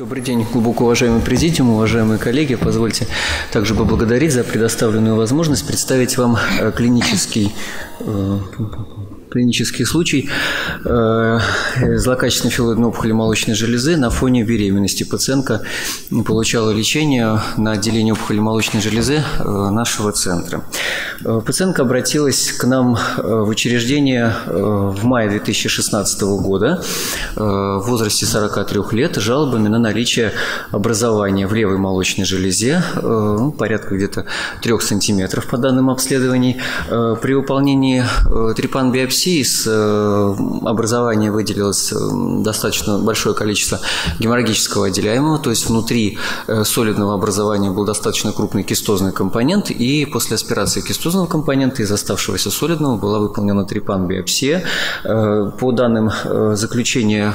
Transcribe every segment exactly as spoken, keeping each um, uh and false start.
Добрый день, глубоко уважаемый президиум, уважаемые коллеги. Позвольте также поблагодарить за предоставленную возможность представить вам клинический, э, клинический случай э, злокачественной филоидной опухоли молочной железы на фоне беременности. Пациентка получала лечение на отделении опухоли молочной железы нашего центра. Пациентка обратилась к нам в учреждение в мае две тысячи шестнадцатого года в возрасте сорока трёх лет с жалобами на наличие образования в левой молочной железе, порядка где-то трёх сантиметров по данным обследований. При выполнении трепан-биопсии с образования выделилось достаточно большое количество геморрагического отделяемого, то есть внутри солидного образования был достаточно крупный кистозный компонент, и после аспирации кистозного компонента из оставшегося солидного была выполнена трепан-биопсия. По данным заключения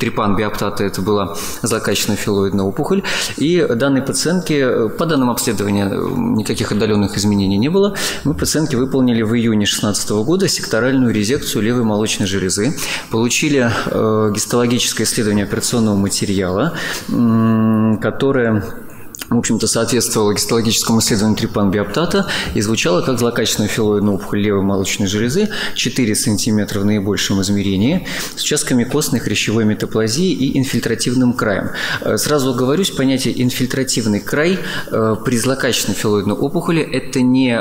трепан-биоптата это была злокачественная филоидная опухоль, и данной пациентке, по данным обследования, никаких отдаленных изменений не было. Мы пациентке выполнили в июне две тысячи шестнадцатого года секторальную резекцию левой молочной железы, получили гистологическое исследование операционного материала, которое, в общем-то, соответствовала гистологическому исследованию трепан-биоптата и звучала как злокачественная филоидная опухоль левой молочной железы, четыре сантиметра в наибольшем измерении, с участками костной, хрящевой метаплазии и инфильтративным краем. Сразу оговорюсь, понятие «инфильтративный край» при злокачественной филоидной опухоли – это не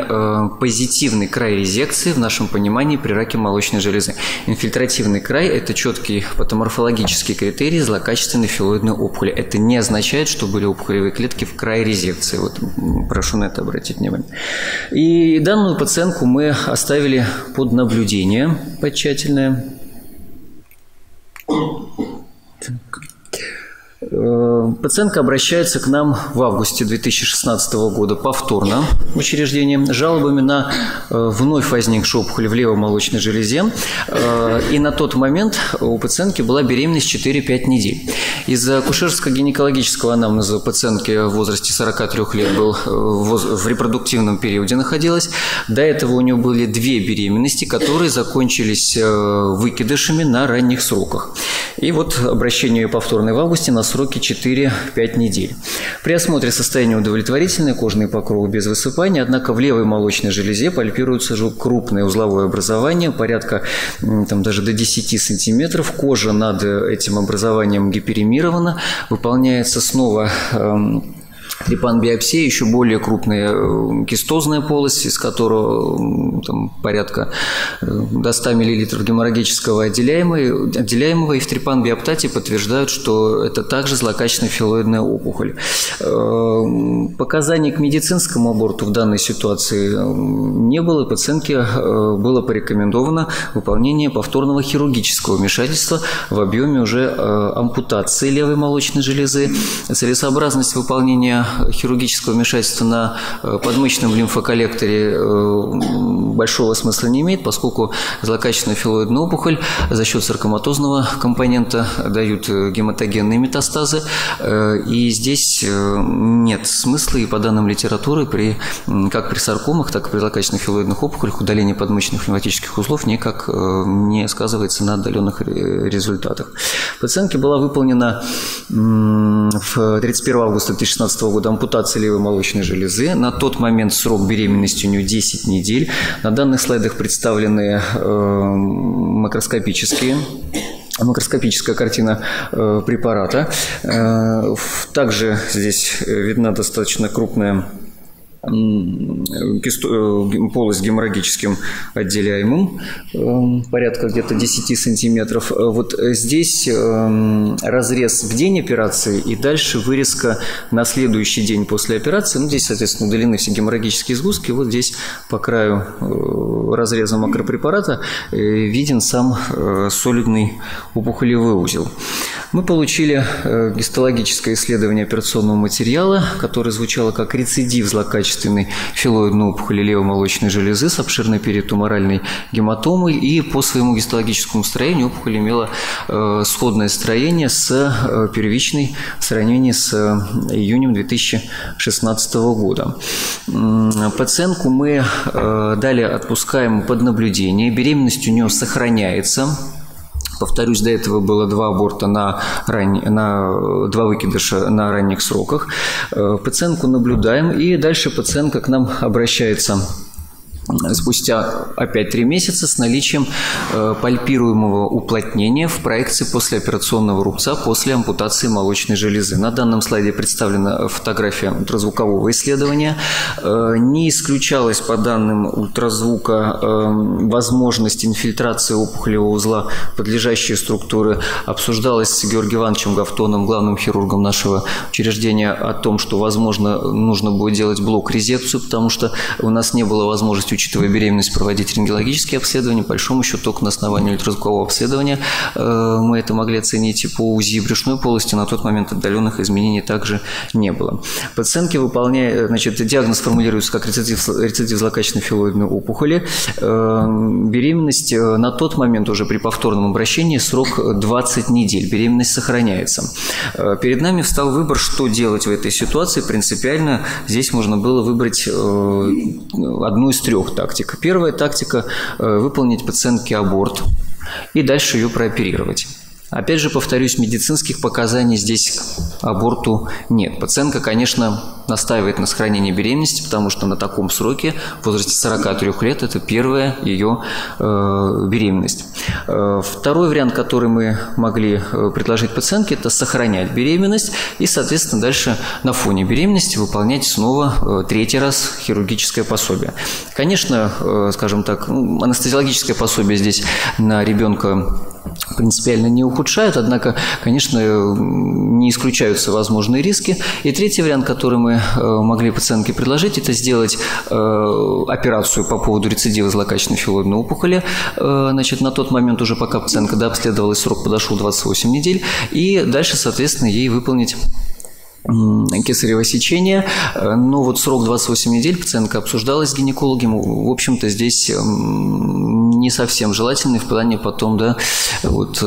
позитивный край резекции в нашем понимании при раке молочной железы. Инфильтративный край – это четкий патоморфологический критерий злокачественной филоидной опухоли. Это не означает, что были опухолевые клетки в край резекции. Вот, прошу на это обратить внимание. И данную пациентку мы оставили под наблюдение, под тщательное. Так. Пациентка обращается к нам в августе две тысячи шестнадцатого года повторно в учреждение с жалобами на вновь возникшую опухоль в левой молочной железе. И на тот момент у пациентки была беременность четыре-пять недель. Из акушерско-гинекологического анамнеза пациентки в возрасте сорока трёх лет был в репродуктивном периоде находилась. До этого у нее были две беременности, которые закончились выкидышами на ранних сроках. И вот обращение ее повторное в августе на сроки четыре-пять недель. При осмотре состояние удовлетворительное, кожные покровы без высыпания, однако в левой молочной железе пальпируется же крупное узловое образование, порядка там, даже до десяти сантиметров. Кожа над этим образованием гиперемирована, выполняется снова эм, трепан-биопсия, еще более крупная кистозная полость, из которой там, порядка до ста миллилитров геморрагического отделяемого, отделяемого, и в трепан-биоптате подтверждают, что это также злокачественная филоидная опухоль. Показаний к медицинскому аборту в данной ситуации не было, и пациентке было порекомендовано выполнение повторного хирургического вмешательства в объеме уже ампутации левой молочной железы. Целесообразность выполнения хирургического вмешательства на подмышечном лимфоколлекторе большого смысла не имеет, поскольку злокачественная филоидная опухоль за счет саркоматозного компонента дают гематогенные метастазы, и здесь нет смысла, и по данным литературы, при, как при саркомах, так и при злокачественных филоидных опухолях удаление подмышечных лимфатических узлов никак не сказывается на отдаленных результатах. Пациентке была выполнена в тридцать первого августа две тысячи шестнадцатого года ампутация левой молочной железы. На тот момент срок беременности у нее десять недель. На данных слайдах представлены э, макроскопические. Макроскопическая картина э, препарата. Э, также здесь видна достаточно крупная полость геморрагическим отделяемым, порядка где-то десяти сантиметров. Вот здесь разрез в день операции и дальше вырезка на следующий день после операции. Ну, здесь, соответственно, удалены все геморрагические сгустки. Вот здесь по краю разреза макропрепарата виден сам солидный опухолевый узел. Мы получили гистологическое исследование операционного материала, которое звучало как рецидив злокачественной филоидной опухоли левой молочной железы с обширной перитуморальной гематомой, и по своему гистологическому строению опухоль имела э, сходное строение с э, первичной в сравнении с э, июнем две тысячи шестнадцатого года. Пациентку мы э, далее отпускаем под наблюдение, беременность у нее сохраняется Повторюсь, до этого было два аборта на, ран... на два выкидыша на ранних сроках. Пациентку наблюдаем, и дальше пациентка к нам обращается спустя опять три месяца с наличием э, пальпируемого уплотнения в проекции послеоперационного рубца после ампутации молочной железы. На данном слайде представлена фотография ультразвукового исследования. Э, не исключалась по данным ультразвука э, возможность инфильтрации опухолевого узла подлежащие структуры. Обсуждалась с Георгием Ивановичем Гавтоном, главным хирургом нашего учреждения, о том, что, возможно, нужно будет делать блок-резекцию, потому что у нас не было возможности, учитывая беременность, проводить рентгенологические обследования. По большому счету, только на основании ультразвукового обследования э, мы это могли оценить, и по УЗИ брюшной полости на тот момент отдаленных изменений также не было. Пациентки выполняя, значит, диагноз формулируется как рецидив, рецидив злокачественно-филоидной опухоли. Э, беременность э, на тот момент уже при повторном обращении срок двадцать недель. Беременность сохраняется. Э, перед нами встал выбор, что делать в этой ситуации. Принципиально здесь можно было выбрать э, одну из трех тактик. Первая тактика э, – выполнить пациентке аборт и дальше ее прооперировать. Опять же, повторюсь, медицинских показаний здесь аборту нет. Пациентка, конечно, настаивает на сохранении беременности, потому что на таком сроке, в возрасте сорока трёх лет, это первая ее э, беременность. Э, второй вариант, который мы могли предложить пациентке, это сохранять беременность и, соответственно, дальше на фоне беременности выполнять снова э, третий раз хирургическое пособие. Конечно, э, скажем так, анестезиологическое пособие здесь на ребенка принципиально не ухудшают, однако, конечно, не исключаются возможные риски. И третий вариант, который мы могли пациентке предложить, это сделать операцию по поводу рецидива злокачественной филоидной опухоли. Значит, на тот момент уже, пока пациентка дообследовалась, срок подошел двадцать восемь недель, и дальше, соответственно, ей выполнить кесарево сечение, но вот срок двадцать восемь недель пациентка обсуждалась с гинекологом, в общем-то здесь не совсем желательный в плане потом, да, вот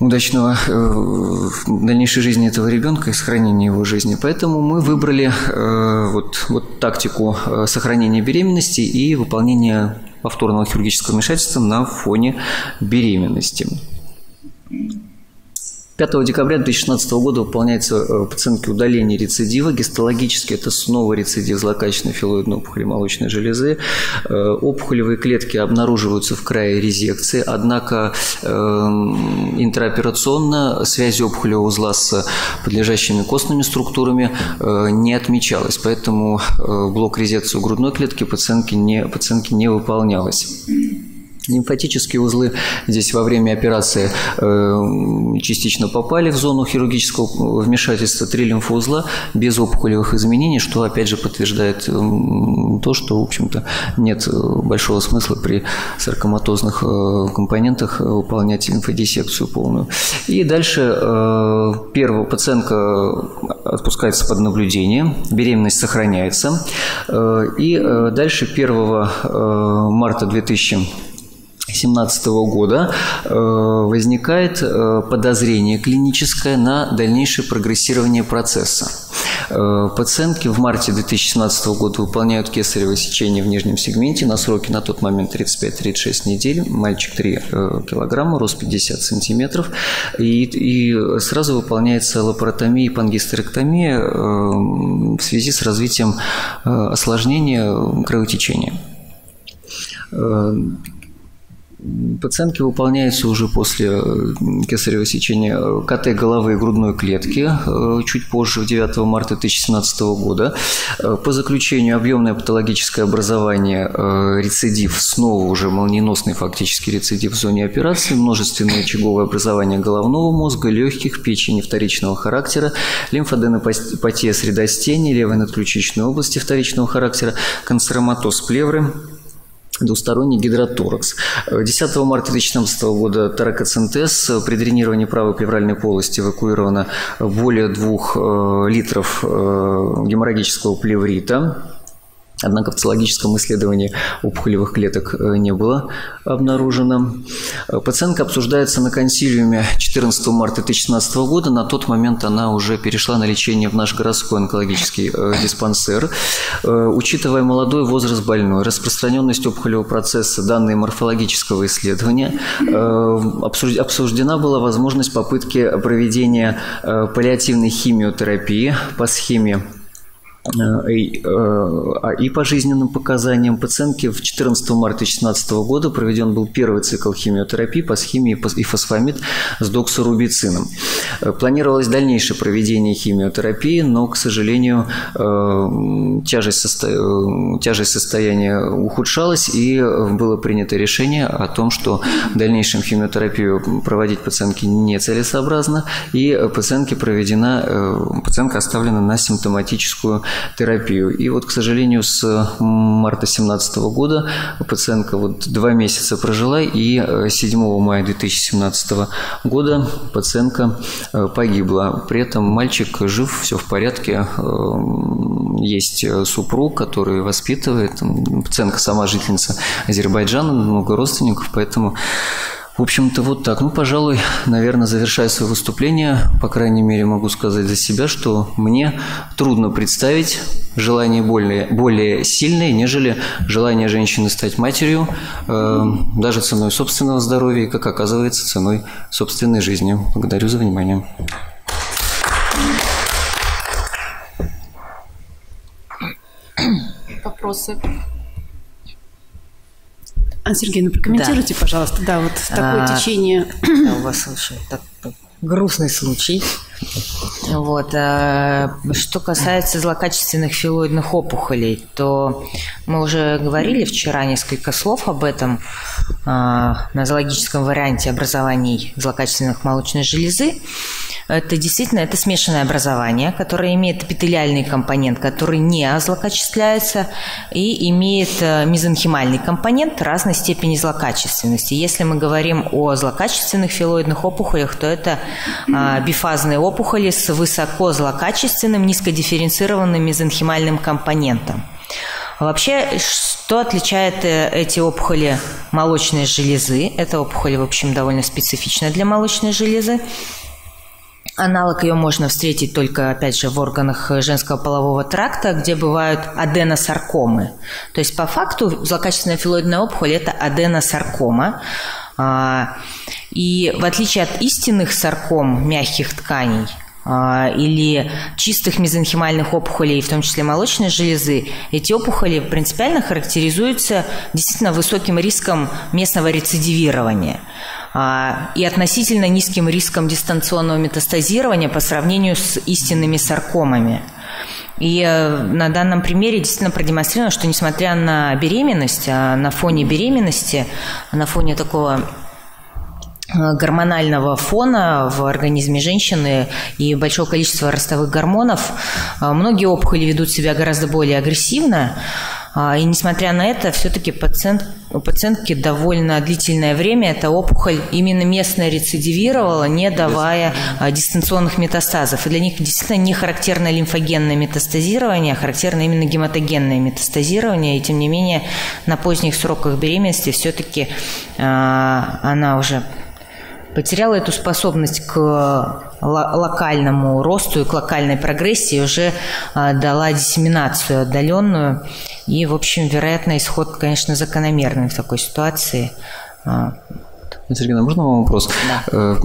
удачного э, дальнейшей жизни этого ребенка и сохранения его жизни. Поэтому мы выбрали э, вот, вот тактику сохранения беременности и выполнения повторного хирургического вмешательства на фоне беременности. пятого декабря две тысячи шестнадцатого года выполняется пациентке удаление рецидива. Гистологически это снова рецидив злокачественной филоидной опухоли молочной железы. Опухолевые клетки обнаруживаются в крае резекции, однако интраоперационно связи опухолевого узла с подлежащими костными структурами не отмечалась, поэтому блок резекции грудной клетки пациентки не, пациентки не выполнялась. Лимфатические узлы здесь во время операции э, частично попали в зону хирургического вмешательства. Три лимфоузла без опухолевых изменений, что опять же подтверждает э, то, что, в общем-то, нет большого смысла при саркоматозных э, компонентах выполнять лимфодиссекцию полную. И дальше э, первая пациентка отпускается под наблюдение, беременность сохраняется. Э, и э, дальше первого марта две тысячи семнадцатого года возникает подозрение клиническое на дальнейшее прогрессирование процесса. Пациентки в марте две тысячи семнадцатого года выполняют кесарево сечение в нижнем сегменте на сроке на тот момент тридцать пять — тридцать шесть недель, мальчик три килограмма, рост пятьдесят сантиметров, и, и сразу выполняется лапаротомия и пангистерэктомия в связи с развитием осложнения кровотечения. Пациентке выполняется уже после кесарево сечения КТ головы и грудной клетки чуть позже, девятого марта две тысячи семнадцатого года. По заключению объемное патологическое образование, рецидив, снова уже молниеносный фактически рецидив в зоне операции, множественное очаговое образование головного мозга, легких, печени вторичного характера, лимфоденопатия средостения, левой надключичной области вторичного характера, канцероматоз плевры, двусторонний гидротуракс. десятого марта две тысячи семнадцатого года таракоцентез, при дренировании правой плевральной полости эвакуировано более двух литров геморрагического плеврита. Однако в цитологическом исследовании опухолевых клеток не было обнаружено. Пациентка обсуждается на консилиуме четырнадцатого марта две тысячи шестнадцатого года. На тот момент она уже перешла на лечение в наш городской онкологический диспансер. Учитывая молодой возраст больной, распространенность опухолевого процесса, данные морфологического исследования, обсуждена была возможность попытки проведения паллиативной химиотерапии по схеме и по жизненным показаниям пациентки. В четырнадцатого марта две тысячи шестнадцатого года проведен был первый цикл химиотерапии по схеме и фосфамид с доксорубицином. Планировалось дальнейшее проведение химиотерапии, но, к сожалению, тяжесть, состо... тяжесть состояния ухудшалась, и было принято решение о том, что в дальнейшем химиотерапию проводить пациентке нецелесообразно, и пациентке проведена, пациентка оставлена на симптоматическую терапию. И вот, к сожалению, с марта две тысячи семнадцатого года пациентка вот два месяца прожила, и седьмого мая две тысячи семнадцатого года пациентка погибла. При этом мальчик жив, все в порядке, есть супруг, который воспитывает. Пациентка сама жительница Азербайджана, много родственников, поэтому... В общем-то, вот так. Ну, пожалуй, наверное, завершая свое выступление, по крайней мере, могу сказать за себя, что мне трудно представить желание более, более сильное, нежели желание женщины стать матерью, э, даже ценой собственного здоровья, и, как оказывается, ценой собственной жизни. Благодарю за внимание. Вопросы? Анна Сергеевна, прокомментируйте, да. пожалуйста, да, вот такое а, течение. Да, у вас очень так, так, грустный случай. Вот. А, что касается злокачественных филоидных опухолей, то мы уже говорили вчера несколько слов об этом а, на зоологическом варианте образований злокачественных молочной железы. Это действительно это смешанное образование, которое имеет эпителиальный компонент, который не злокачествляется, и имеет мезонхимальный компонент разной степени злокачественности. Если мы говорим о злокачественных филоидных опухолях, то это бифазные опухоли с высоко злокачественным, низкодифференцированным мезонхимальным компонентом. Вообще, что отличает эти опухоли молочной железы? Эта опухоль, в общем, довольно специфична для молочной железы. Аналог ее можно встретить только, опять же, в органах женского полового тракта, где бывают аденосаркомы. То есть, по факту, злокачественная филоидная опухоль – это аденосаркома. И в отличие от истинных сарком мягких тканей или чистых мезонхимальных опухолей, в том числе молочной железы, эти опухоли принципиально характеризуются действительно высоким риском местного рецидивирования и относительно низким риском дистанционного метастазирования по сравнению с истинными саркомами. И на данном примере действительно продемонстрировано, что несмотря на беременность, на фоне беременности, на фоне такого гормонального фона в организме женщины и большого количества ростовых гормонов, многие опухоли ведут себя гораздо более агрессивно. И несмотря на это, все-таки пациент, у пациентки довольно длительное время эта опухоль именно местно рецидивировала, не давая дистанционных метастазов. И для них действительно не характерно лимфогенное метастазирование, а характерно именно гематогенное метастазирование. И тем не менее, на поздних сроках беременности все-таки она уже потеряла эту способность к локальному росту и к локальной прогрессии, уже дала диссеминацию отдаленную. И, в общем, вероятно, исход, конечно, закономерный в такой ситуации. Сергей, можно вам вопрос? Да.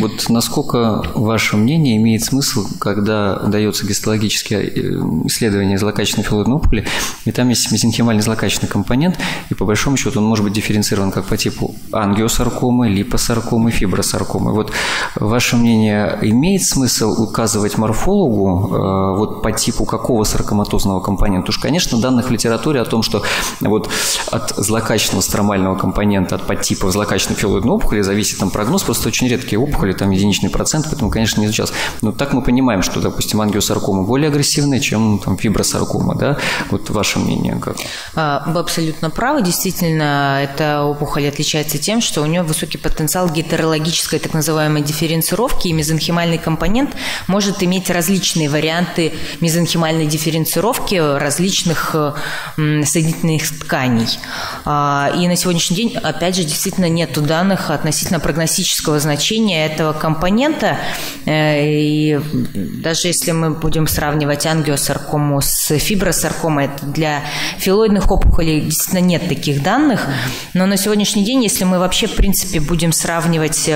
Вот насколько ваше мнение имеет смысл, когда дается гистологическое исследование злокачественной филоидной опухоли, и там есть мезонхимальный злокачественный компонент, и по большому счету он может быть дифференцирован как по типу ангиосаркомы, липосаркомы, фибросаркомы. Вот ваше мнение, имеет смысл указывать морфологу вот по типу какого саркоматозного компонента? Уж, конечно, данных в литературе о том, что вот от злокачественного стромального компонента, от подтипов злокачественного пилоидную опухоль, зависит там прогноз, просто очень редкие опухоли, там единичный процент, поэтому, конечно, не изучался. Но так мы понимаем, что, допустим, ангиосаркома более агрессивная, чем там фибросаркома, да? Вот ваше мнение как? Вы абсолютно правы, действительно, эта опухоль отличается тем, что у нее высокий потенциал гетерологической так называемой дифференцировки, и мезонхимальный компонент может иметь различные варианты мезонхимальной дифференцировки различных соединительных тканей. И на сегодняшний день, опять же, действительно нет данных относительно прогностического значения этого компонента. И даже если мы будем сравнивать ангиосаркому с фибросаркомой, для филоидных опухолей действительно нет таких данных. Но на сегодняшний день, если мы вообще, в принципе, будем сравнивать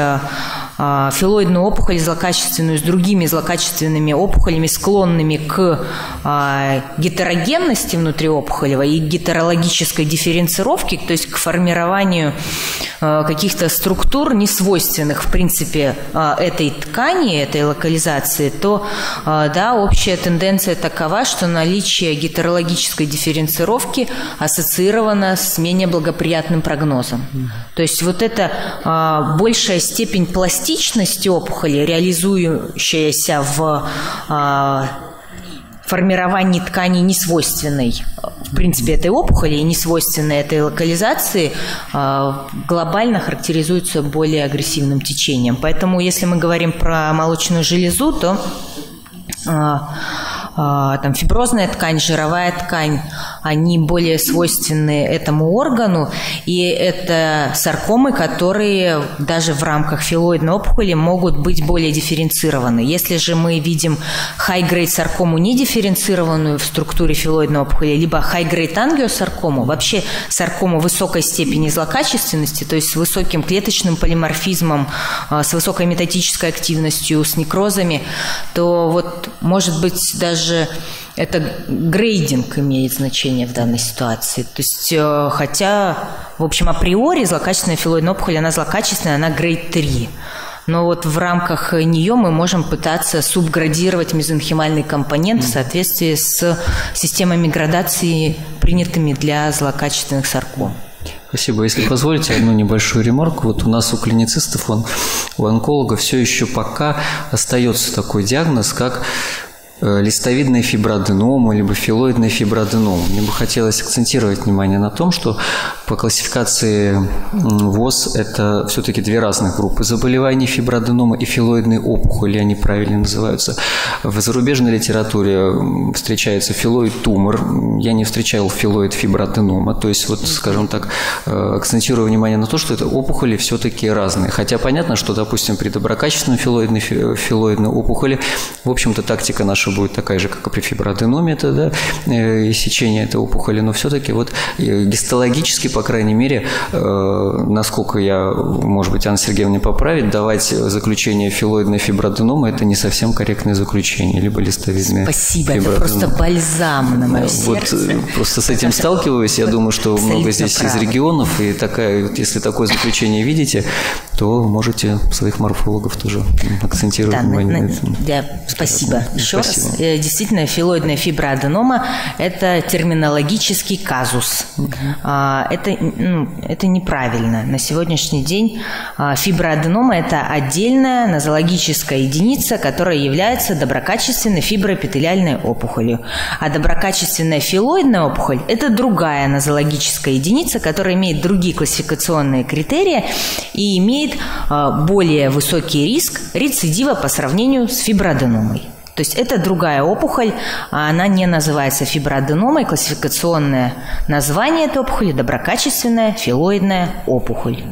филоидную опухоль злокачественную с другими злокачественными опухолями, склонными к гетерогенности внутриопухолевой и гетерологической дифференцировке, то есть к формированию каких-то структур, несвойственных, в принципе, этой ткани, этой локализации, то, да, общая тенденция такова, что наличие гетерологической дифференцировки ассоциировано с менее благоприятным прогнозом. То есть вот эта большая степень пластичности опухоли, реализующаяся в формировании ткани несвойственной, в принципе, этой опухоли и несвойственной этой локализации, глобально характеризуется более агрессивным течением. Поэтому, если мы говорим про молочную железу, то там фиброзная ткань, жировая ткань, они более свойственны этому органу, и это саркомы, которые даже в рамках филоидной опухоли могут быть более дифференцированы. Если же мы видим high-grade саркому недифференцированную в структуре филоидной опухоли, либо high-grade ангиосаркому, вообще саркому высокой степени злокачественности, то есть с высоким клеточным полиморфизмом, с высокой метатической активностью, с некрозами, то вот, может быть, даже это грейдинг имеет значение в данной ситуации. То есть, хотя, в общем, априори злокачественная филоидная опухоль, она злокачественная, она грейд три. Но вот в рамках нее мы можем пытаться субградировать мезонхимальный компонент в соответствии с системами градации, принятыми для злокачественных сарком. Спасибо. Если позволите, одну небольшую ремарку. Вот у нас у клиницистов, он, у онкологов все еще пока остается такой диагноз, как листовидная фиброаденома, либо филоидная фиброаденома. Мне бы хотелось акцентировать внимание на том, что по классификации ВОЗ это все-таки две разных группы заболеваний: фиброаденома и филоидные опухоли, они правильно называются. В зарубежной литературе встречается филоид-тумор, я не встречал филоид-фиброаденома, то есть, вот, скажем так, акцентирую внимание на то, что это опухоли все-таки разные. Хотя понятно, что, допустим, при доброкачественном филоидной, филоидной опухоли, в общем-то, тактика наша будет такая же, как и при фиброаденоме, это, да, и сечение этой опухоли, но все-таки вот гистологически, по крайней мере, э, насколько я, может быть, Анна Сергеевна поправит, давать заключение филоидной фиброаденомы – это не совсем корректное заключение, либо листовидная. Спасибо, это просто бальзам на мое сердце. Вот, просто с этим здесь сталкиваюсь, я думаю, что много здесь правы. Из регионов, и такая, если такое заключение видите, то можете своих морфологов тоже акцентировать, да, внимание на, на, на да, спасибо. Еще раз. Действительно, филоидная фиброаденома – это терминологический казус. Mm-hmm. Это, ну, это неправильно. На сегодняшний день фиброаденома – это отдельная нозологическая единица, которая является доброкачественной фиброэпителиальной опухолью. А доброкачественная филоидная опухоль – это другая нозологическая единица, которая имеет другие классификационные критерии и имеет более высокий риск рецидива по сравнению с фиброаденомой. То есть это другая опухоль, она не называется фиброаденомой, классификационное название этой опухоли – доброкачественная филоидная опухоль.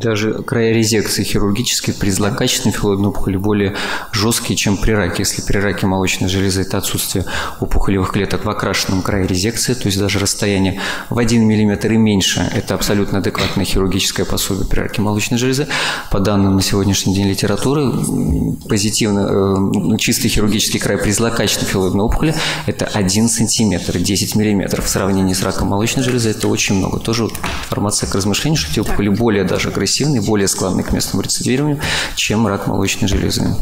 Даже края резекции хирургические при злокачественной филоидной опухоли более жесткие, чем при раке. Если при раке молочной железы это отсутствие опухолевых клеток в окрашенном крае резекции, то есть даже расстояние в один миллиметр и меньше, это абсолютно адекватное хирургическое пособие при раке молочной железы. По данным на сегодняшний день литературы, позитивно, э, чистый хирургический край при злокачественной филоидной опухоли – это один сантиметр, десять миллиметров. В сравнении с раком молочной железы это очень много. Тоже информация к размышлению, что эти опухоли более даже агрессивные, более склонны к местному рецидивированию, чем рак молочной железы.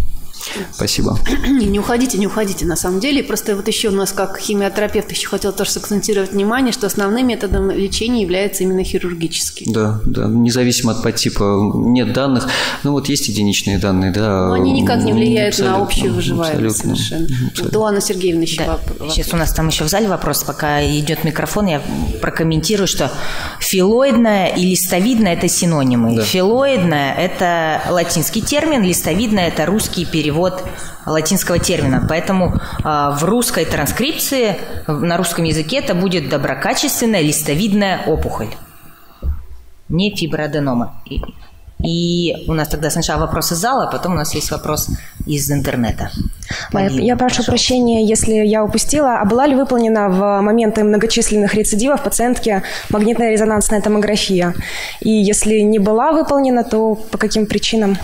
Спасибо. Не, не уходите, не уходите, на самом деле. Просто вот еще у нас, как химиотерапевт, еще хотел тоже сакцентировать внимание, что основным методом лечения является именно хирургический. Да, да, независимо от подтипа. Нет данных, ну вот есть единичные данные, да. Но они никак не влияют абсолютно на общую выживаемость совершенно. Абсолютно. Вот, Анна Сергеевна, еще да. вопрос. Сейчас у нас там еще в зале вопрос, пока идет микрофон, я прокомментирую, что филоидная и листовидная – это синонимы. Да. Филоидная – это латинский термин, листовидная – это русский перевод латинского термина. Поэтому э, в русской транскрипции, на русском языке это будет доброкачественная листовидная опухоль, не фиброаденома. И, и у нас тогда сначала вопрос из зала, а потом у нас есть вопрос из интернета. Я, я прошу пожалуйста. прощения, если я упустила. А была ли выполнена в моменты многочисленных рецидивов пациентки магнитная резонансная томография? И если не была выполнена, то по каким причинам?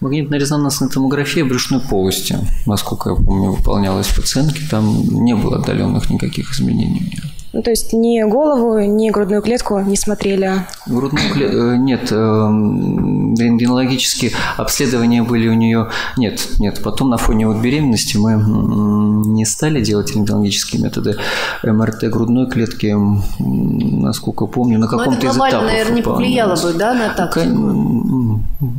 Магнитно-резонансная томография брюшной полости, насколько я помню, выполнялась в пациентке, там не было отдаленных никаких изменений. Ну, то есть ни голову, ни грудную клетку не смотрели? Грудную клетку нет. Рентгенологические обследования были у нее. Нет, нет. Потом на фоне вот беременности мы не стали делать рентгенологические методы. МРТ грудной клетки, насколько помню, на каком-то из этапов. Но это глобально, наверное, не повлияло бы, да, на тактику?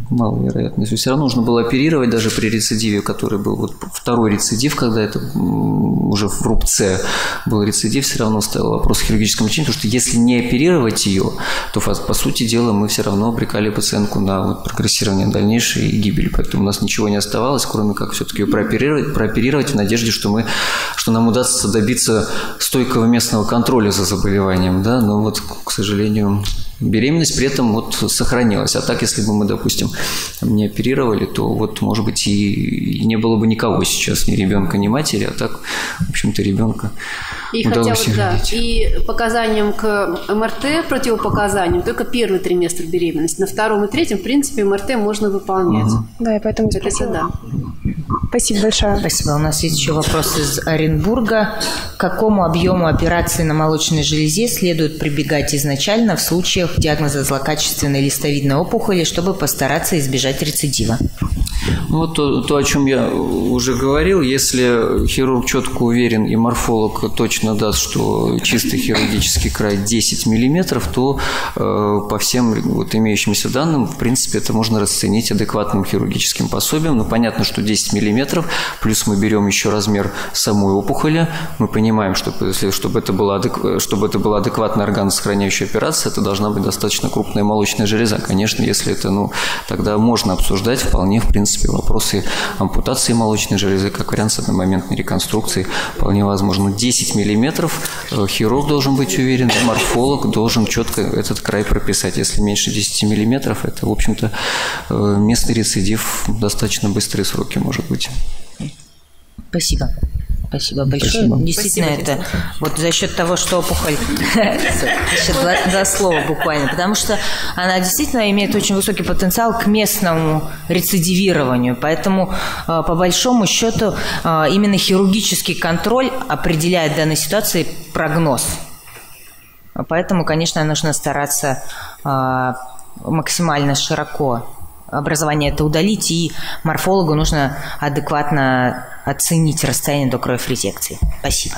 Маловероятность. Все равно нужно было оперировать даже при рецидиве, который был вот второй рецидив, когда это уже в рубце был рецидив, все равно ставил вопрос о хирургическом лечении, потому что если не оперировать ее, то по сути дела мы все равно обрекали пациентку на вот прогрессирование дальнейшей и гибель. Поэтому у нас ничего не оставалось, кроме как все-таки ее прооперировать, прооперировать в надежде, что, мы, что нам удастся добиться стойкого местного контроля за заболеванием. Да? Но вот, к сожалению, беременность при этом вот сохранилась. А так, если бы мы, допустим, не оперировали, то вот, может быть, и не было бы никого сейчас, ни ребенка, ни матери, а так, в общем-то, ребенка и удалось хотя бы, да, и показаниям к МРТ, противопоказаниям, только первый триместр беременности. На втором и третьем, в принципе, МРТ можно выполнять. Угу. Да, и поэтому это да. Спасибо большое. Спасибо. У нас есть еще вопрос из Оренбурга. К какому объему операции на молочной железе следует прибегать изначально в случаях диагноза злокачественной листовидной опухоли, чтобы постараться избежать рецидива? Вот то, то, о чем я уже говорил. Если хирург четко уверен и морфолог точно даст, что чистый хирургический край десять миллиметров, то э, по всем вот, имеющимся данным, в принципе, это можно расценить адекватным хирургическим пособием. Но понятно, что десять миллиметров, плюс мы берем еще размер самой опухоли, мы понимаем, что если, чтобы, это была адек... чтобы это была адекватная органосохраняющая операция, это должна быть достаточно крупная молочная железа. Конечно, если это, ну, тогда можно обсуждать вполне, в принципе, вопросы ампутации молочной железы, как вариант с одномоментной реконструкции, вполне возможно. десять миллиметров хирург должен быть уверен, морфолог должен четко этот край прописать. Если меньше десяти миллиметров, это, в общем-то, местный рецидив, достаточно быстрые сроки, может быть. Спасибо. Спасибо большое. Спасибо. Действительно, Спасибо. это вот за счет того, что опухоль... Еще два, два слова буквально. Потому что она действительно имеет очень высокий потенциал к местному рецидивированию. Поэтому, по большому счету, именно хирургический контроль определяет в данной ситуации прогноз. Поэтому, конечно, нужно стараться максимально широко образование это удалить, и морфологу нужно адекватно оценить расстояние до кровофрезекции. Спасибо.